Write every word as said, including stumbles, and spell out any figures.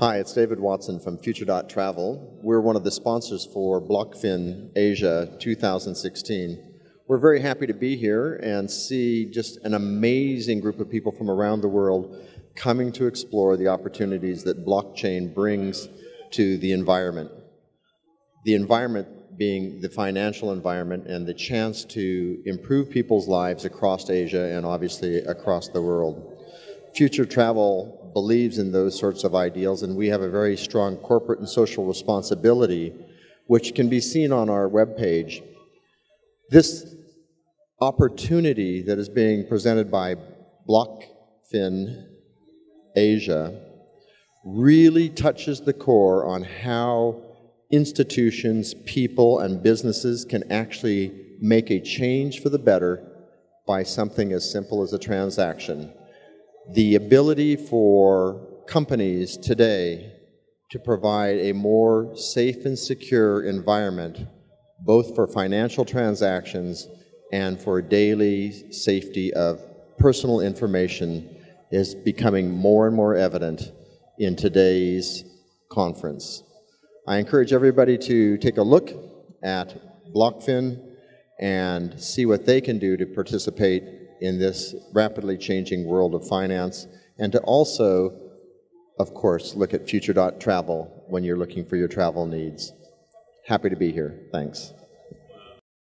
Hi, it's David Watson from Future dot Travel. We're one of the sponsors for BlockFin Asia two thousand sixteen. We're very happy to be here and see just an amazing group of people from around the world coming to explore the opportunities that blockchain brings to the environment. The environment being the financial environment and the chance to improve people's lives across Asia and obviously across the world. Future.Travel believes in those sorts of ideals, and we have a very strong corporate and social responsibility, which can be seen on our webpage. This opportunity that is being presented by BlockFin Asia really touches the core on how institutions, people, and businesses can actually make a change for the better by something as simple as a transaction. The ability for companies today to provide a more safe and secure environment, both for financial transactions and for daily safety of personal information, is becoming more and more evident in today's conference. I encourage everybody to take a look at BlockFin and see what they can do to participate in this rapidly changing world of finance, and to also, of course, look at Future.Travel when you're looking for your travel needs. Happy to be here. Thanks.